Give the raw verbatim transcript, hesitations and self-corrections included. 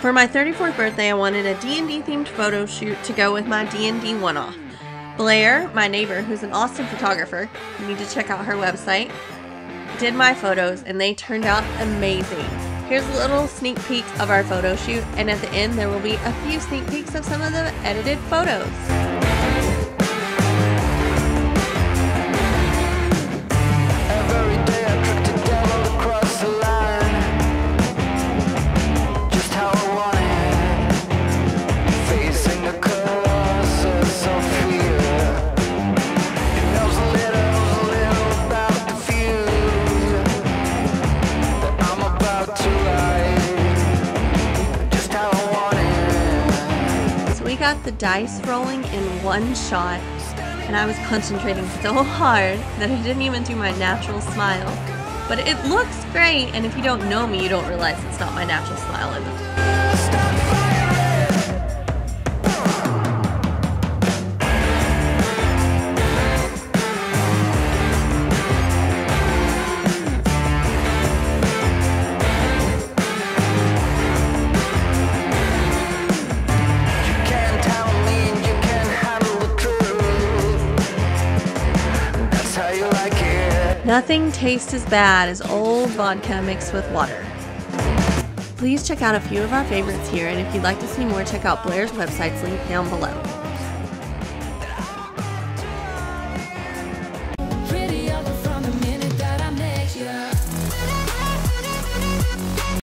For my thirty-fourth birthday, I wanted a D and D themed photo shoot to go with my D and D one-off. Blair, my neighbor, who's an awesome photographer, you need to check out her website, did my photos and they turned out amazing. Here's a little sneak peek of our photo shoot, and at the end there will be a few sneak peeks of some of the edited photos. Got the dice rolling in one shot, and I was concentrating so hard that I didn't even do my natural smile. But it looks great, and if you don't know me, you don't realize it's not my natural smile either. Nothing tastes as bad as old vodka mixed with water. Please check out a few of our favorites here, and if you'd like to see more, check out Blair's website's link down below.